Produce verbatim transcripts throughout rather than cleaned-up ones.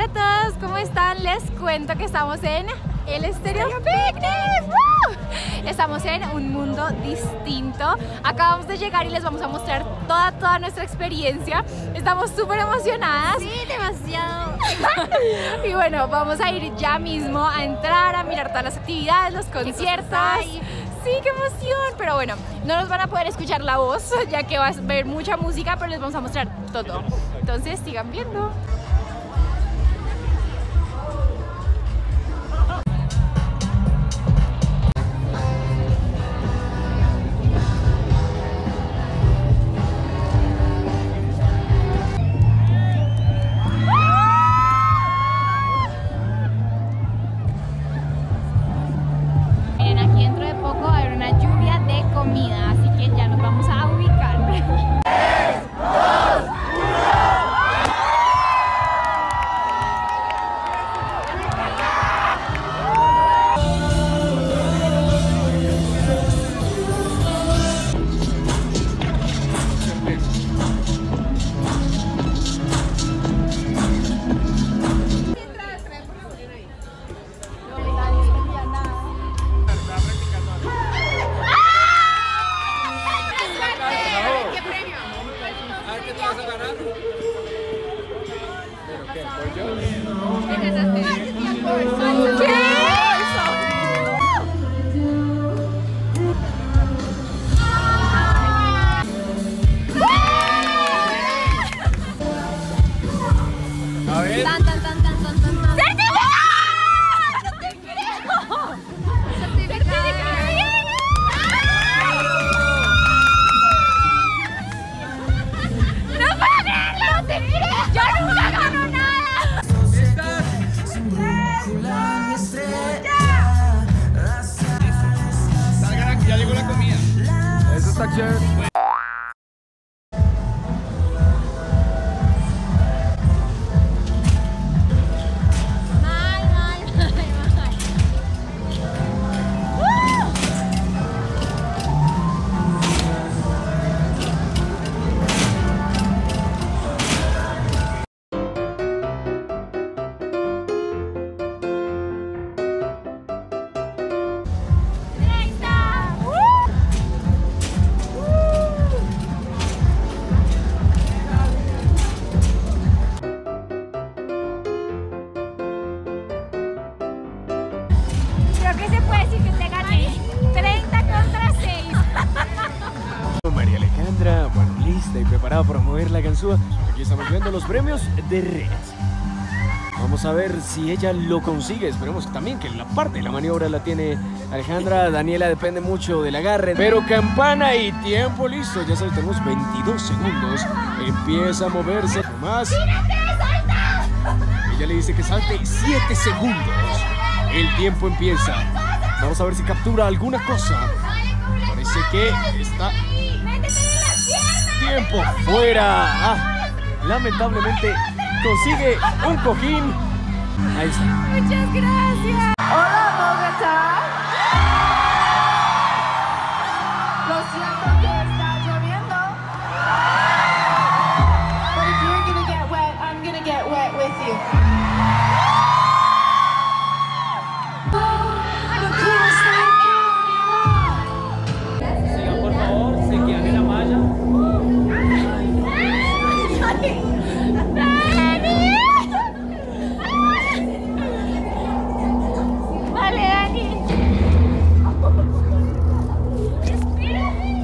Hola a todos, ¿cómo están? Les cuento que estamos en el Estéreo Picnic. ¡Woo! Estamos en un mundo distinto. Acabamos de llegar y les vamos a mostrar toda, toda nuestra experiencia. Estamos súper emocionadas. Sí, demasiado. Y bueno, vamos a ir ya mismo a entrar, a mirar todas las actividades, los conciertos. Sí, qué emoción, pero bueno, no nos van a poder escuchar la voz, ya que vas a ver mucha música, pero les vamos a mostrar todo. Entonces, sigan viendo. Y preparada para mover la ganzúa. Aquí estamos viendo los premios de Renas. Vamos a ver si ella lo consigue. Esperemos también que la parte de la maniobra la tiene Alejandra. Daniela depende mucho del agarre, pero campana y tiempo listo. Ya sabes, tenemos veintidós segundos. Empieza a moverse más. Ella le dice que salte siete segundos. El tiempo empieza. Vamos a ver si captura alguna cosa. Parece que está... Tiempo fuera. Ah, lamentablemente consigue un cojín. Ahí está. Muchas gracias. Hola, Bogotá. Lo siento que está lloviendo. But if you're gonna get wet, I'm gonna get wet with you. Sigan por favor, se quedan en la malla. Vale, Dani. Espérame.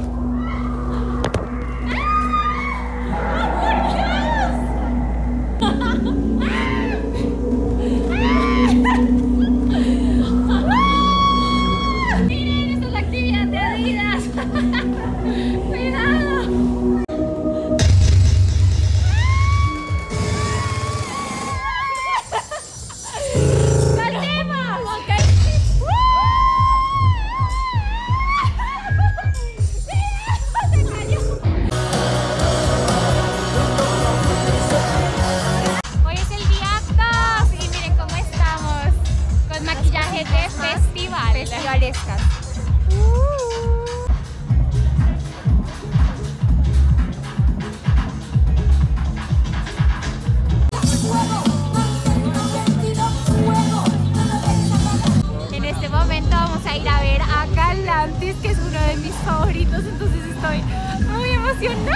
minutos, entonces estoy muy emocionada.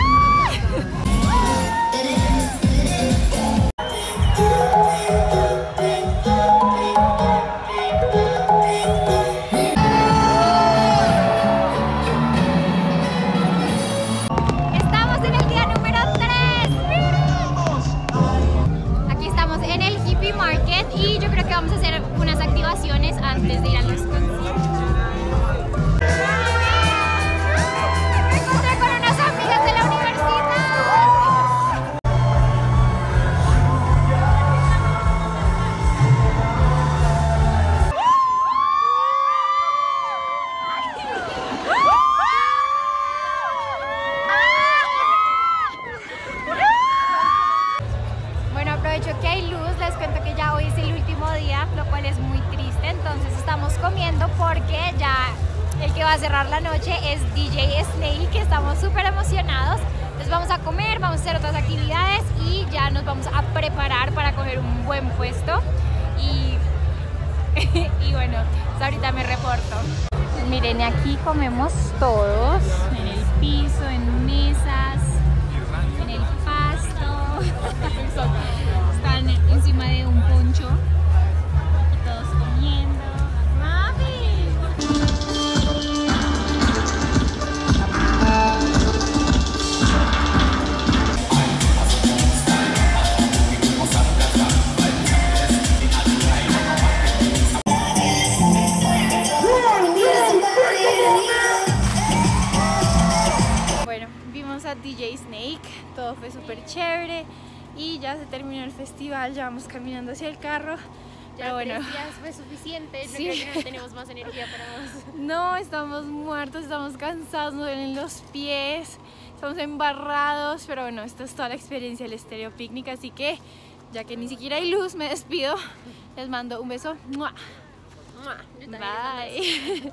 Antes de ir a los conciertos. ¡Me encontré con unas amigas de la universidad! Bueno, aprovecho que hay luz, les cuento que ya hoy es el último día, lo cual es muy triste. Entonces estamos comiendo porque ya el que va a cerrar la noche es D J Snake, que estamos súper emocionados. Entonces vamos a comer, vamos a hacer otras actividades y ya nos vamos a preparar para coger un buen puesto. Y, y bueno, ahorita me reporto. Miren, aquí comemos todos, en el piso, en mesas, en el pasto. Están encima de un poncho. D J Snake, todo fue súper chévere y ya se terminó el festival, ya vamos caminando hacia el carro. Ya pero bueno, tres días fue suficiente, sí. Creo que no tenemos más energía para más. No, estamos muertos, estamos cansados, nos duelen los pies, estamos embarrados, pero bueno, esta es toda la experiencia del Estéreo Picnic, así que ya que ni siquiera hay luz, me despido, les mando un beso. Bye.